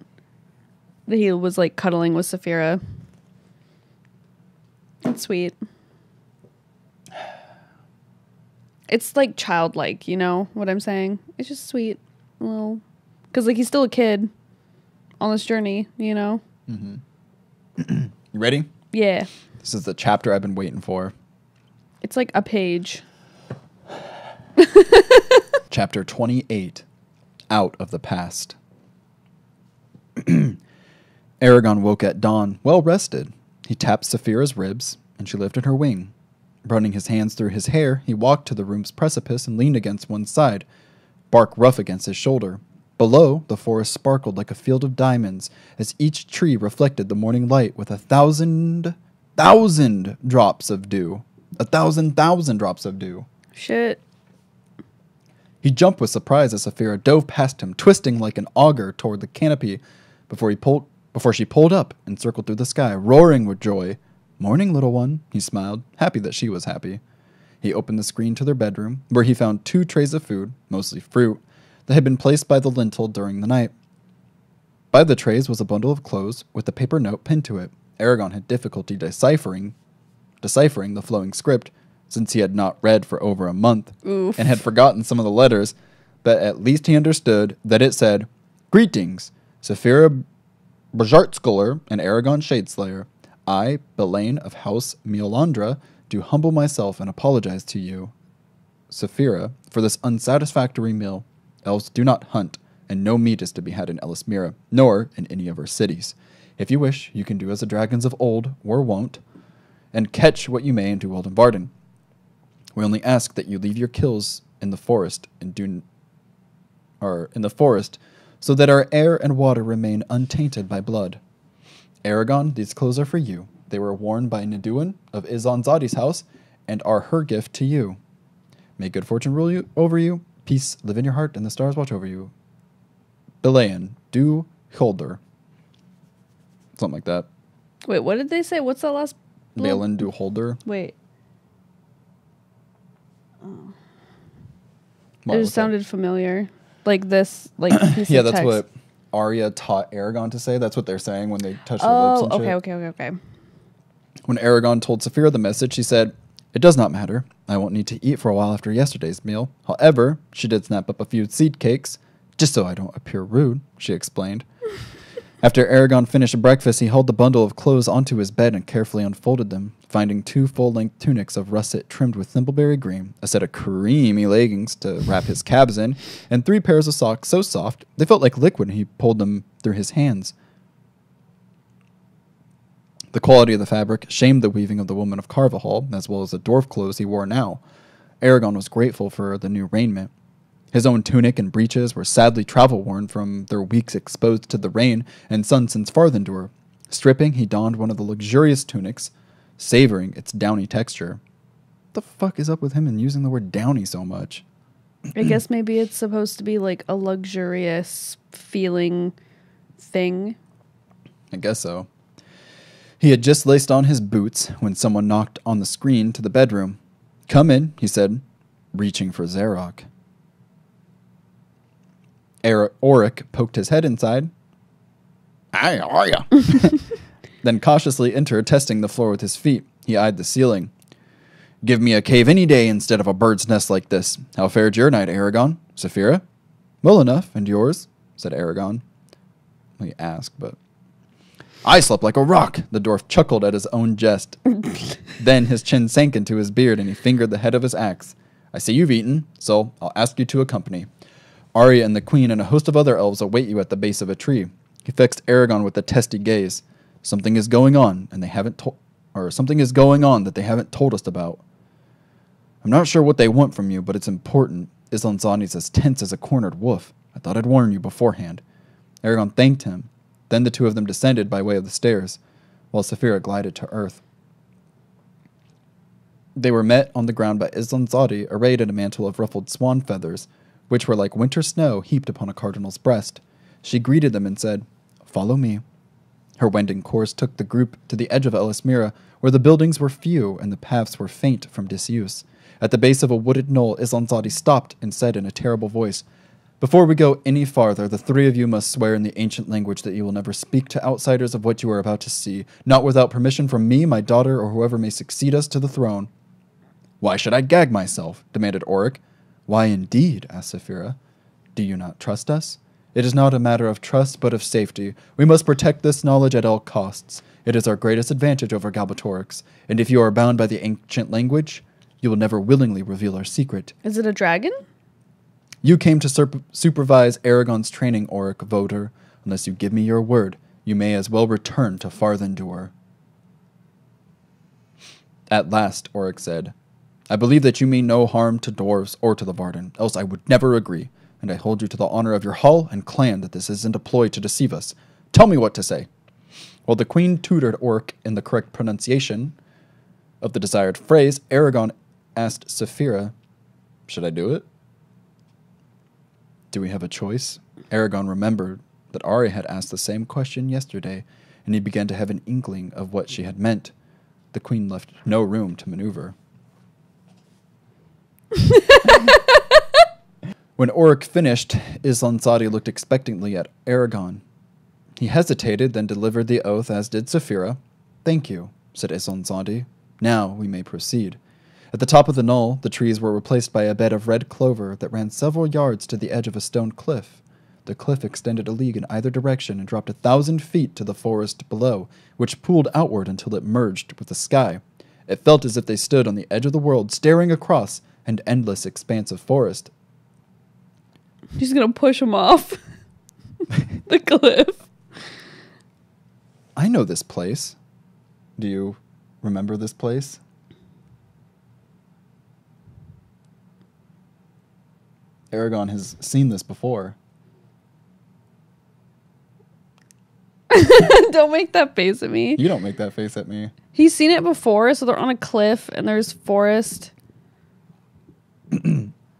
that he was, like, cuddling with Saphira. That's sweet. It's, like, childlike, you know what I'm saying? It's just sweet. Well, because, like, he's still a kid on this journey, you know? Mm-hmm. You ready? Yeah. This is the chapter I've been waiting for. It's, like, a page. Chapter twenty-eight, Out of the Past. Eragon woke at dawn, well rested. He tapped Saphira's ribs, and she lifted her wing. Running his hands through his hair, he walked to the room's precipice and leaned against one side, bark rough against his shoulder. Below, the forest sparkled like a field of diamonds as each tree reflected the morning light with a thousand, thousand drops of dew. A thousand, thousand drops of dew. Shit. He jumped with surprise as Saphira dove past him, twisting like an auger toward the canopy before he pulled, before she pulled up and circled through the sky, roaring with joy. Morning, little one, he smiled, happy that she was happy. He opened the screen to their bedroom, where he found two trays of food, mostly fruit, that had been placed by the lintel during the night. By the trays was a bundle of clothes with a paper note pinned to it. Eragon had difficulty deciphering, deciphering the flowing script, since he had not read for over a month, Oof. and had forgotten some of the letters, but at least he understood that it said, Greetings, Saphira Brajartskoler and Eragon Shadeslayer. I, Belaine of House Miolandra, do humble myself and apologize to you, Saphira, for this unsatisfactory meal. Elves do not hunt, and no meat is to be had in Ellesmera, nor in any of her cities. If you wish, you can do as the dragons of old were wont, and catch what you may in Du Weldenvarden. We only ask that you leave your kills in the forest and do, or in the forest, so that our air and water remain untainted by blood. Eragon, these clothes are for you. They were worn by Naduin of Islanzadi's house and are her gift to you. May good fortune rule you over you. Peace live in your heart and the stars watch over you. Elaine, Du Weldenvarden. Something like that. Wait, what did they say? What's that last? Balin Du Weldenvarden. Wait. Oh. It just sounded that? familiar. Like this, like piece yeah, of that's text. What Arya taught Eragon to say. That's what they're saying when they touch oh, their lips and okay, shit. okay, okay, okay. When Eragon told Saphira the message, she said, "It does not matter. I won't need to eat for a while after yesterday's meal. However, she did snap up a few seed cakes, just so I don't appear rude," she explained. After Eragon finished breakfast, he hauled the bundle of clothes onto his bed and carefully unfolded them, finding two full-length tunics of russet trimmed with thimbleberry green, a set of creamy leggings to wrap his calves in, and three pairs of socks so soft they felt like liquid when he pulled them through his hands. The quality of the fabric shamed the weaving of the woman of Carvahall, as well as the dwarf clothes he wore now. Eragon was grateful for the new raiment. His own tunic and breeches were sadly travel-worn from their weeks exposed to the rain and sun since Farthen Dûr. Stripping, he donned one of the luxurious tunics, savoring its downy texture. What the fuck is up with him and using the word downy so much? I guess maybe it's supposed to be like a luxurious feeling thing. I guess so. He had just laced on his boots when someone knocked on the screen to the bedroom. "Come in," he said, reaching for Xerok. Orik poked his head inside. "Hi, Arya." Then cautiously entered, testing the floor with his feet. He eyed the ceiling. "Give me a cave any day instead of a bird's nest like this. How fared your night, Eragon? Saphira?" "Well enough, and yours?" said Eragon. He asked, but... "I slept like a rock." The dwarf chuckled at his own jest. Then his chin sank into his beard, and he fingered the head of his axe. "I see you've eaten, so I'll ask you to accompany. Arya and the queen and a host of other elves await you at the base of a tree." He fixed Eragon with a testy gaze. "Something is going on, and they haven't told, or something is going on that they haven't told us about. I'm not sure what they want from you, but it's important. Islanzadi's as tense as a cornered wolf. I thought I'd warn you beforehand." Eragon thanked him. Then the two of them descended by way of the stairs, while Saphira glided to earth. They were met on the ground by Islanzadi, arrayed in a mantle of ruffled swan feathers, which were like winter snow heaped upon a cardinal's breast. She greeted them and said, "Follow me." Her wending course took the group to the edge of Ellesmera, where the buildings were few and the paths were faint from disuse. At the base of a wooded knoll, Islanzadi stopped and said in a terrible voice, "Before we go any farther, the three of you must swear in the ancient language that you will never speak to outsiders of what you are about to see, not without permission from me, my daughter, or whoever may succeed us to the throne." "Why should I gag myself?" demanded Orik. "Why indeed?" asked Saphira. "Do you not trust us? It is not a matter of trust, but of safety. We must protect this knowledge at all costs. It is our greatest advantage over Galbatorix. And if you are bound by the ancient language, you will never willingly reveal our secret." Is it a dragon? "You came to sur supervise Eragon's training, Orik Voder. Unless you give me your word, you may as well return to Farthen Dûr." At last, Orik said, "I believe that you mean no harm to dwarves or to the Varden, else I would never agree, and I hold you to the honor of your hall and clan that this isn't a ploy to deceive us. Tell me what to say." While the queen tutored Orik in the correct pronunciation of the desired phrase, Eragon asked Saphira, "Should I do it? Do we have a choice?" Eragon remembered that Arya had asked the same question yesterday, and he began to have an inkling of what she had meant. The queen left no room to maneuver. When Orik finished, Islanzadi looked expectantly at Eragon. He hesitated, then delivered the oath, as did Saphira. "Thank you," said Islanzadi. "Now we may proceed." At the top of the knoll, the trees were replaced by a bed of red clover that ran several yards to the edge of a stone cliff. The cliff extended a league in either direction and dropped a thousand feet to the forest below, which pooled outward until it merged with the sky. It felt as if they stood on the edge of the world, staring across an endless expanse of forest. She's going to push him off the cliff. "I know this place. Do you remember this place?" Eragon has seen this before. Don't make that face at me. You don't make that face at me. He's seen it before, so they're on a cliff and there's forest.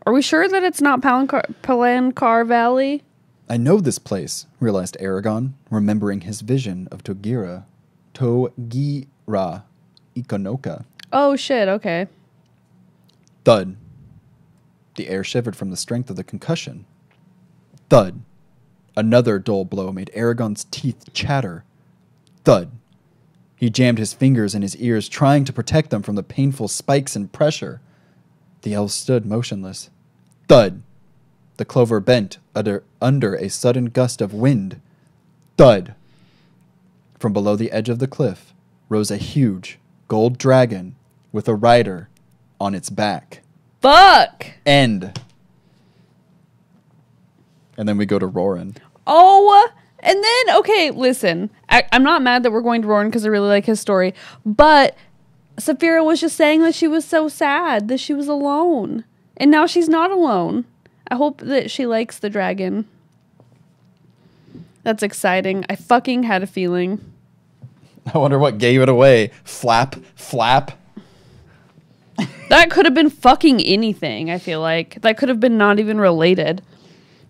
Are we sure that it's not Palancar, Palancar Valley? I know this place, realized Eragon, remembering his vision of Togira. Togira Ikonoka. Oh, shit, okay. Thud. The air shivered from the strength of the concussion. Thud. Another dull blow made Eragon's teeth chatter. Thud. He jammed his fingers in his ears, trying to protect them from the painful spikes and pressure. The elves stood motionless. Thud. The clover bent under, under a sudden gust of wind. Thud. From below the edge of the cliff rose a huge gold dragon with a rider on its back. Fuck! End. And then we go to Roran. Oh, and then, okay, listen. I, I'm not mad that we're going to Roran because I really like his story. But Saphira was just saying that she was so sad that she was alone. And now she's not alone. I hope that she likes the dragon. That's exciting. I fucking had a feeling. I wonder what gave it away. Flap, flap. That could have been fucking anything, I feel like. That could have been not even related.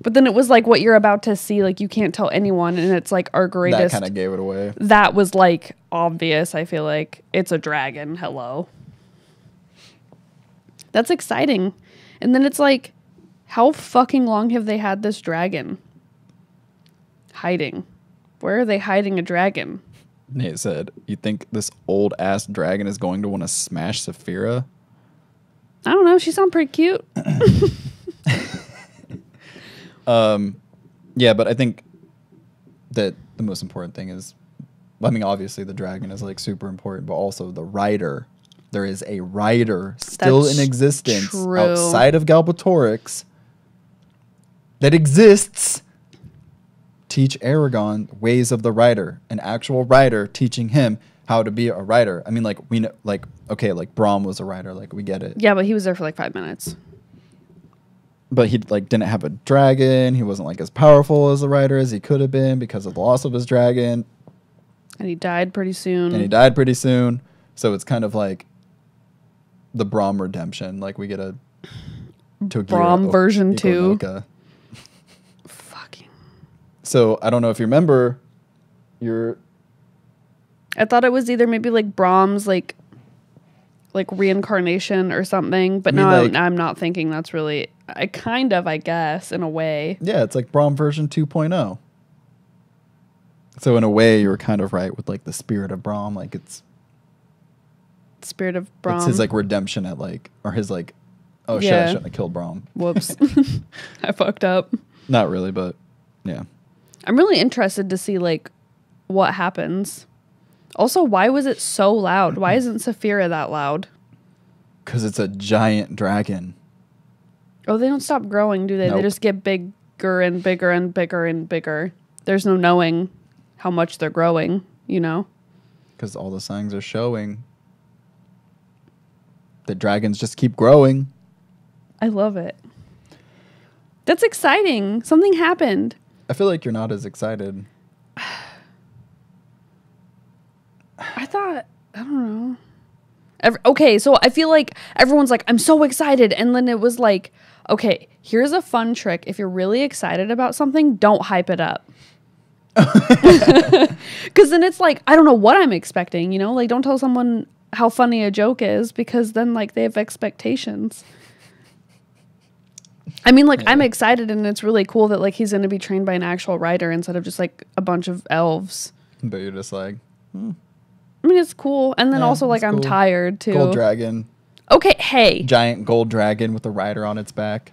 But then it was like what you're about to see, like you can't tell anyone, and it's like our greatest... That kind of gave it away. That was like obvious, I feel like. It's a dragon, hello. That's exciting. And then it's like, how fucking long have they had this dragon? Hiding. Where are they hiding a dragon? Nate said, you think this old-ass dragon is going to want to smash Saphira? I don't know. She sounds pretty cute. um, yeah, but I think that the most important thing is, I mean, obviously the dragon is like super important, but also the rider. There is a rider still That's in existence true. outside of Galbatorix that exists. Teach Eragon ways of the rider, an actual rider teaching him how to be a rider. I mean, like, we know, like, okay, like, Brom was a rider, like, we get it. Yeah, but he was there for, like, five minutes. But he, like, didn't have a dragon. He wasn't, like, as powerful as a rider as he could have been because of the loss of his dragon. And he died pretty soon. And he died pretty soon. So it's kind of like the Brom redemption. Like, we get a... Togira Brom version two. Fucking. So, I don't know if you remember, your... I thought it was either maybe like Brom's like like reincarnation or something, but I mean, now like, I'm, I'm not thinking that's really, I kind of, I guess, in a way. Yeah, it's like Brom version two point oh. So in a way, you're kind of right with like the spirit of Brom, like it's... Spirit of Brom. It's his like redemption at like, or his like, oh yeah. shit, I shouldn't have killed Brom. Whoops. I fucked up. Not really, but yeah. I'm really interested to see like what happens. Also, why was it so loud? Why isn't Saphira that loud? Because it's a giant dragon. Oh, they don't stop growing, do they? Nope. They just get bigger and bigger and bigger and bigger. There's no knowing how much they're growing, you know? Because all the signs are showing that dragons just keep growing. I love it. That's exciting. Something happened. I feel like you're not as excited. I thought, I don't know. Every, okay, so I feel like everyone's like, I'm so excited. And then it was like, okay, here's a fun trick. If you're really excited about something, don't hype it up. Because then it's like, I don't know what I'm expecting, you know? Like, don't tell someone how funny a joke is because then, like, they have expectations. I mean, like, yeah. I'm excited and it's really cool that, like, he's going to be trained by an actual writer instead of just, like, a bunch of elves. But you're just like, hmm. I mean, it's cool. And then yeah, also, like, I'm cool. tired, too. Gold dragon. Okay, hey. Giant gold dragon with a rider on its back.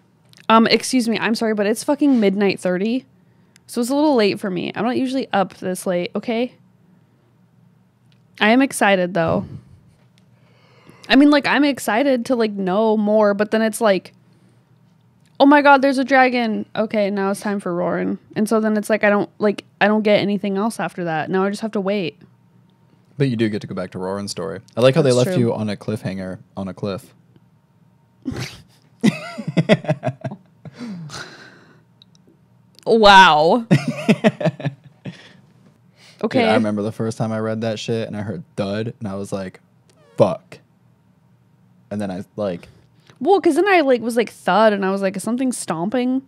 Um, excuse me. I'm sorry, but it's fucking midnight thirty. So it's a little late for me. I'm not usually up this late, okay? I am excited, though. I mean, like, I'm excited to, like, know more. But then it's like, oh, my God, there's a dragon. Okay, now it's time for Roran. And so then it's like, I don't, like, I don't get anything else after that. Now I just have to wait. But you do get to go back to Roran's story. I like how That's they left true. you on a cliffhanger, on a cliff. Wow. Okay. Dude, I remember the first time I read that shit and I heard thud and I was like, fuck. And then I like... Well, because then I like was like thud and I was like, is something stomping?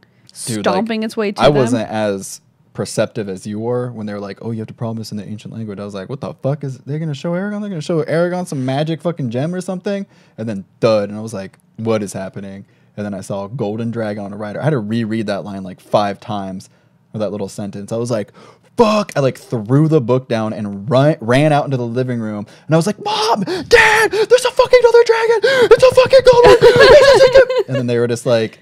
Dude, stomping like, its way to I them. I wasn't as perceptive as you were when they were like, oh, you have to promise in the ancient language. I was like, what the fuck is they're gonna show Eragon? They're gonna show Eragon some magic fucking gem or something, and then dud, and I was like, what is happening? And then I saw golden dragon on a rider. I had to reread that line like five times, or that little sentence. I was like, fuck. I like threw the book down and run, ran out into the living room. And I was like, Mom, Dad, there's a fucking other dragon. It's a fucking golden dragon. And then they were just like,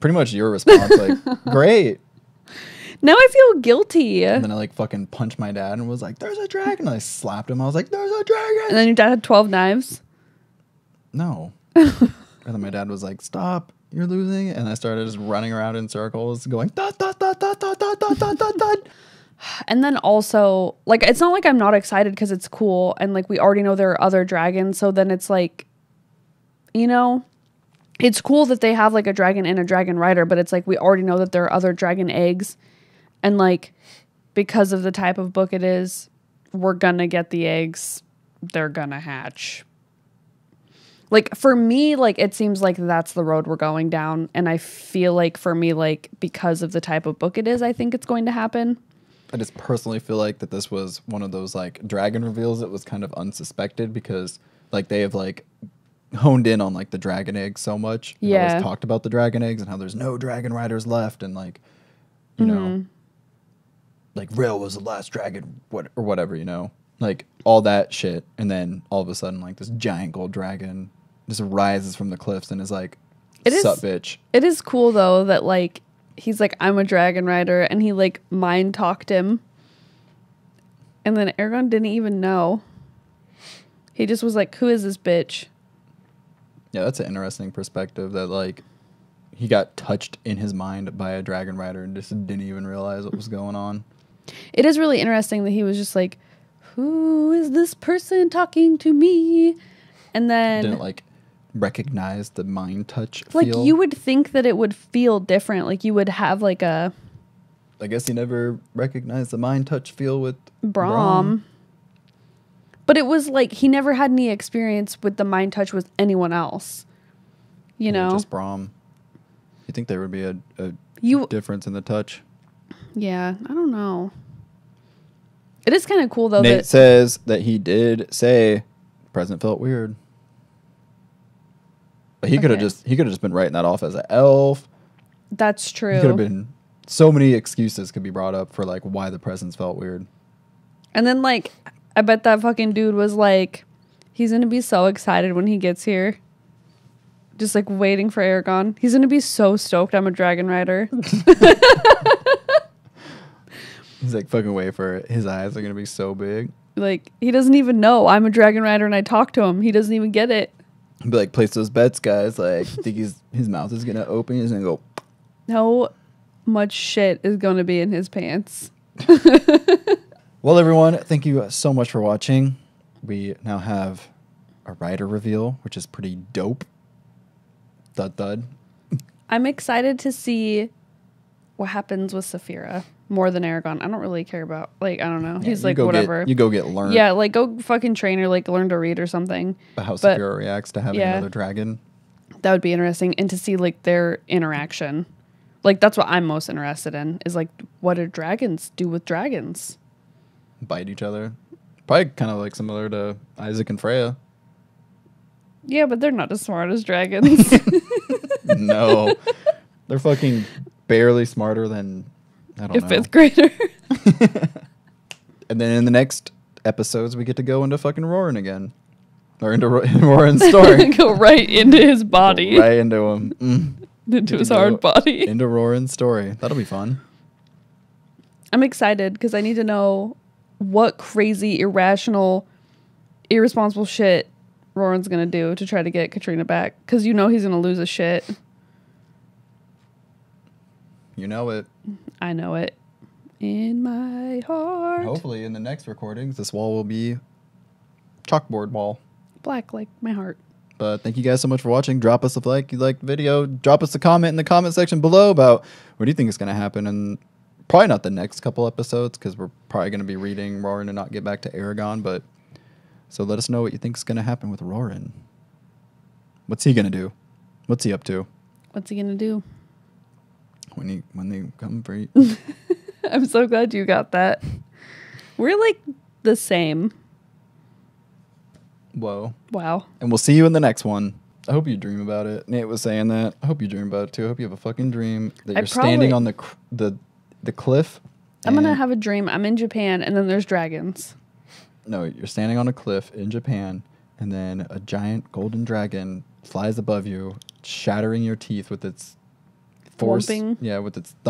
pretty much your response, like, great. Now I feel guilty. And then I like fucking punched my dad and was like, there's a dragon. And I slapped him. I was like, there's a dragon. And then your dad had twelve knives? No. And then my dad was like, stop, you're losing. And I started just running around in circles going, dot, dot, dot, dot, dot, dot, dot, dot, dot, dot. And then also, like, it's not like I'm not excited because it's cool. And, like, we already know there are other dragons. So then it's like, you know, it's cool that they have, like, a dragon and a dragon rider. But it's like we already know that there are other dragon eggs. And, like, because of the type of book it is, we're going to get the eggs. They're going to hatch. Like, for me, like, it seems like that's the road we're going down. And I feel like, for me, like, because of the type of book it is, I think it's going to happen. I just personally feel like that this was one of those, like, dragon reveals that was kind of unsuspected because, like, they have, like, honed in on, like, the dragon eggs so much. And yeah. Always talked about the dragon eggs and how there's no dragon riders left. And, like, you mm-hmm. know, like, Vrael was the last dragon what or whatever, you know. Like, all that shit. And then all of a sudden, like, this giant gold dragon just rises from the cliffs and is like, sup, bitch. It is cool, though, that, like, he's like, I'm a dragon rider. And he, like, mind-talked him. And then Eragon didn't even know. He just was like, who is this bitch? Yeah, that's an interesting perspective that, like, he got touched in his mind by a dragon rider and just didn't even realize what was going on. It is really interesting that he was just like, who is this person talking to me? And then didn't like recognize the mind touch like feel. You would think that it would feel different. Like you would have like a I guess you never recognized the mind touch feel with Brom. Brom. But it was like he never had any experience with the mind touch with anyone else. You yeah, know? Just Brom. You think there would be a, a you, difference in the touch? Yeah, I don't know. It is kind of cool, though. Nate that says that he did say the president felt weird. But he okay. could have just he could have just been writing that off as an elf. That's true. He could have been so many excuses could be brought up for like why the presence felt weird. And then like I bet that fucking dude was like, he's gonna be so excited when he gets here. Just like waiting for Eragon. He's gonna be so stoked I'm a dragon rider. He's like, fucking wait for it. His eyes are going to be so big. Like, he doesn't even know I'm a dragon rider and I talk to him. He doesn't even get it. I'd be like, place those bets, guys. Like, think he's, his mouth is going to open. He's going to go. How much shit is going to be in his pants? Well, everyone, thank you so much for watching. We now have a rider reveal, which is pretty dope. Thud, thud. I'm excited to see what happens with Saphira. More than Eragon. I don't really care about, like, I don't know. Yeah, he's like, whatever. Get, you go get learned. Yeah, like, go fucking train or, like, learn to read or something. But how but Saphira reacts to having yeah, another dragon. That would be interesting. And to see, like, their interaction. Like, that's what I'm most interested in, is, like, what do dragons do with dragons? Bite each other. Probably kind of, like, similar to Isaac and Freya. Yeah, but they're not as smart as dragons. No. They're fucking barely smarter than... I don't know. A fifth grader. And then in the next episodes, we get to go into fucking Roran again. Or into Ro Roran's story. Go right into his body. Go right into him. Mm. Into his hard body. Into Roran's story. That'll be fun. I'm excited because I need to know what crazy, irrational, irresponsible shit Roran's going to do to try to get Katrina back. Because you know he's going to lose his shit. You know it. I know it. In my heart. Hopefully in the next recordings, this wall will be chalkboard wall. Black like my heart. But thank you guys so much for watching. Drop us a like if you liked the video. Drop us a comment in the comment section below about what do you think is going to happen. And probably not the next couple episodes because we're probably going to be reading Roran and not get back to Eragon. But so let us know what you think is going to happen with Roran. What's he going to do? What's he up to? What's he going to do? when he when they come for you. I'm so glad you got that. We're like the same. Whoa. Wow. And we'll see you in the next one. I hope you dream about it. Nate was saying that. I hope you dream about it too. I hope you have a fucking dream that I you're standing on the cr the the cliff. I'm gonna have a dream. I'm in Japan and then there's dragons. No, you're standing on a cliff in Japan and then a giant golden dragon flies above you, shattering your teeth with its force. Whomping. Yeah, with its thumb.